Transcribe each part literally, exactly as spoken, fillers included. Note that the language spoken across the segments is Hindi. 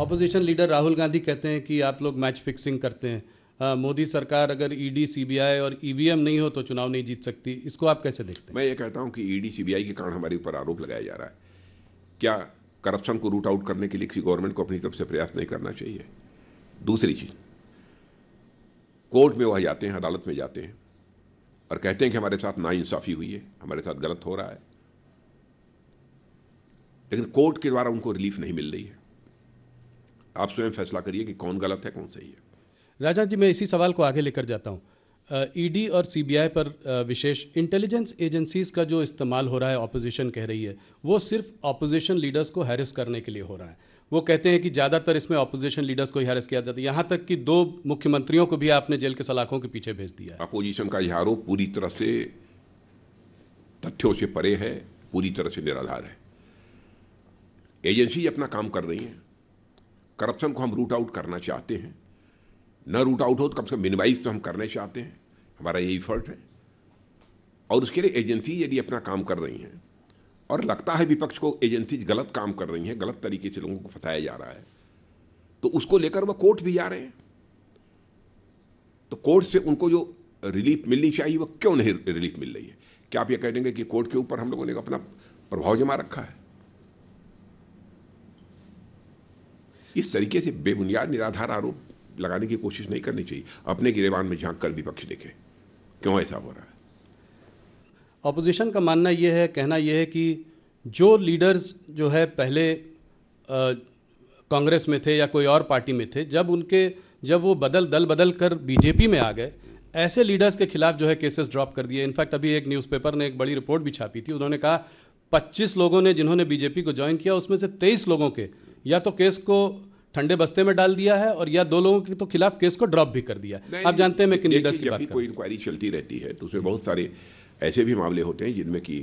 ऑपोजिशन लीडर राहुल गांधी कहते हैं कि आप लोग मैच फिक्सिंग करते हैं, आ, मोदी सरकार अगर ईडी सीबीआई और ईवीएम नहीं हो तो चुनाव नहीं जीत सकती, इसको आप कैसे देखते हैं? मैं ये कहता हूँ कि ईडी सीबीआई के कारण हमारे ऊपर आरोप लगाया जा रहा है। क्या करप्शन को रूट आउट करने के लिए किसी गवर्नमेंट को अपनी तरफ से प्रयास नहीं करना चाहिए? दूसरी चीज़, कोर्ट में वह जाते हैं, अदालत में जाते हैं और कहते हैं कि हमारे साथ नाइंसाफ़ी हुई है, हमारे साथ गलत हो रहा है, लेकिन कोर्ट के द्वारा उनको रिलीफ नहीं मिल रही है। आप स्वयं फैसला करिए कि कौन गलत है कौन सही है। राजा जी, मैं इसी सवाल को आगे लेकर जाता हूँ। ईडी और सीबीआई पर विशेष इंटेलिजेंस एजेंसीज़ का जो इस्तेमाल हो रहा है, ऑपोजिशन कह रही है, वो सिर्फ ऑपोजिशन लीडर्स को हैरेस करने के लिए हो रहा है। वो कहते हैं कि ज़्यादातर इसमें ऑपोजिशन लीडर्स को ही हैरेस किया जाता है, यहाँ तक कि दो मुख्यमंत्रियों को भी आपने जेल के सलाखों के पीछे भेज दिया है। अपोजिशन का यह आरोप पूरी तरह से तथ्यों से परे है, पूरी तरह से निराधार है। एजेंसी अपना काम कर रही है। करप्शन को हम रूट आउट करना चाहते हैं, न रूट आउट हो तो कम से कम मिनिमाइज तो हम करने चाहते हैं, हमारा यही एफर्ट है। और उसके लिए एजेंसी यदि अपना काम कर रही हैं और लगता है विपक्ष को एजेंसीज गलत काम कर रही हैं, गलत तरीके से लोगों को फंसाया जा रहा है, तो उसको लेकर वह कोर्ट भी जा रहे हैं। तो कोर्ट से उनको जो रिलीफ मिलनी चाहिए वह क्यों नहीं रिलीफ मिल रही है? क्या आप ये कह देंगे कि कोर्ट के ऊपर हम लोगों ने अपना प्रभाव जमा रखा है? इस तरीके से बेबुनियाद निराधार आरोप लगाने की कोशिश नहीं करनी चाहिए। अपने गिरेबान में झांक कर विपक्ष देखे क्यों ऐसा हो रहा है। ऑपोजिशन का मानना यह है, कहना यह है कि जो लीडर्स जो है पहले कांग्रेस में थे या कोई और पार्टी में थे, जब उनके जब वो बदल दल बदल कर बीजेपी में आ गए, ऐसे लीडर्स के खिलाफ जो है केसेस ड्रॉप कर दिए। इनफैक्ट अभी एक न्यूज़पेपर ने एक बड़ी रिपोर्ट भी छापी थी, उन्होंने कहा पच्चीस लोगों ने जिन्होंने बीजेपी को ज्वाइन किया उसमें से तेईस लोगों के या तो केस को ठंडे बस्ते में डाल दिया है और या दो लोगों के तो खिलाफ केस को ड्रॉप भी कर दिया। आप जानते हैं मैं किन लीडर्स की बात कर रहा हूं। कोई इंक्वायरी चलती रहती है तो उसमें बहुत सारे ऐसे भी मामले होते हैं जिनमें कि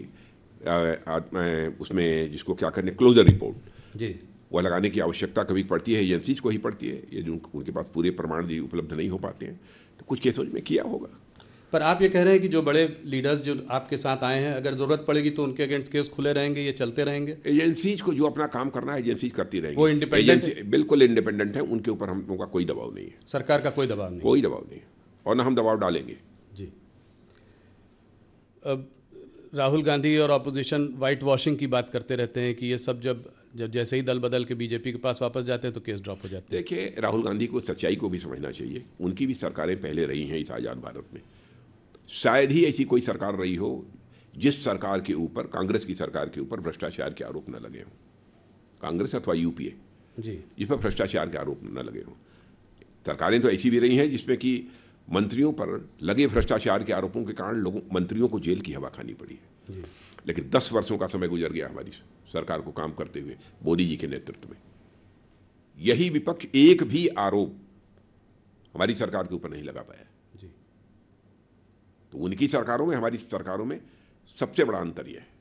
उसमें जिसको क्या करने क्लोजर रिपोर्ट जी वह लगाने की आवश्यकता कभी पड़ती है, एजेंसीज को ही पड़ती है, ये जो उनके पास पूरे प्रमाण भी उपलब्ध नहीं हो पाते हैं तो कुछ केसों में किया होगा। पर आप ये कह रहे हैं कि जो बड़े लीडर्स जो आपके साथ आए हैं अगर ज़रूरत पड़ेगी तो उनके अगेंस्ट केस खुले रहेंगे, ये चलते रहेंगे। एजेंसीज को जो अपना काम करना है एजेंसीज करती रहेंगी, वो इंडिपेंडेंट बिल्कुल इंडिपेंडेंट है, उनके ऊपर हम लोगों का कोई दबाव नहीं है, सरकार का कोई दबाव नहीं, कोई दबाव नहीं और ना हम दबाव डालेंगे। जी, अब राहुल गांधी और ऑपोजिशन वाइट वॉशिंग की बात करते रहते हैं कि ये सब जब जब जैसे ही दल बदल के बीजेपी के पास वापस जाते हैं तो केस ड्रॉप हो जाते हैं। देखिए, राहुल गांधी को सच्चाई को भी समझना चाहिए, उनकी भी सरकारें पहले रही हैं इस आज़ाद भारत में। शायद ही ऐसी कोई सरकार रही हो जिस सरकार के ऊपर, कांग्रेस की सरकार के ऊपर भ्रष्टाचार के आरोप न लगे हों, कांग्रेस अथवा यूपीए जी, जिस पर भ्रष्टाचार के आरोप न लगे हों। सरकारें तो ऐसी भी रही हैं जिसमें कि मंत्रियों पर लगे भ्रष्टाचार के आरोपों के कारण लोगों मंत्रियों को जेल की हवा खानी पड़ी है जी। लेकिन दस वर्षों का समय गुजर गया हमारी सरकार को काम करते हुए मोदी जी के नेतृत्व में। यही विपक्ष एक भी आरोप हमारी सरकार के ऊपर नहीं लगा पाया जी। तो उनकी सरकारों में हमारी सरकारों में सबसे बड़ा अंतर यह है।